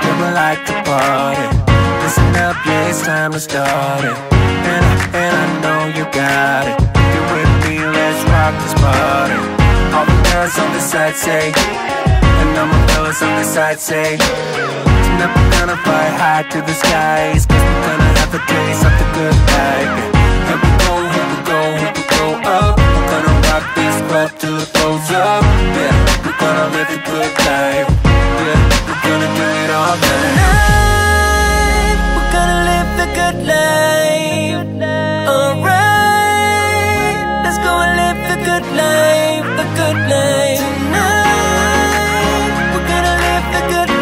People like to party. Listen up, yeah, it's time to start it. And I know you got it. You with me, let's rock this party. All the girls on the side say, and all my fellas on the side say, tonight we're gonna fly high to the skies, cause we're gonna have a taste of the good life. Here we go, here we go, here we go up. We're gonna rock this club till it blows up. Yeah, we're gonna live a good life. Yeah, we're gonna do it all day. Tonight, we're gonna live the good life. Alright, let's go and live the good life, the good life. Tonight, we're gonna live the good life.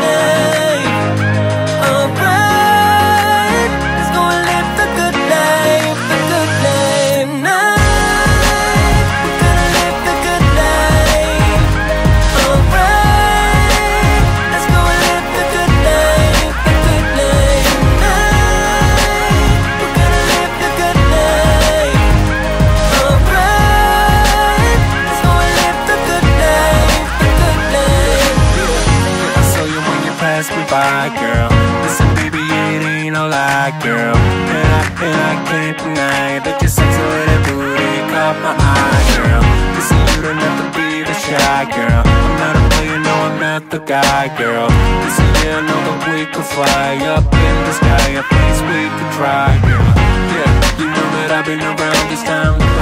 Alright, let's go and live the good life, the good life. Tonight, we're gonna live the good life. Alright, girl, listen baby, it ain't no lie, girl. And I can't deny that your sexy little booty caught my eye, girl. Listen, you don't have to be the shy, girl. I'm not a player, no, I'm not the guy, girl. Listen, yeah, I know that we could fly up in the sky, a place we could try, girl. Yeah, you know that I've been around this time.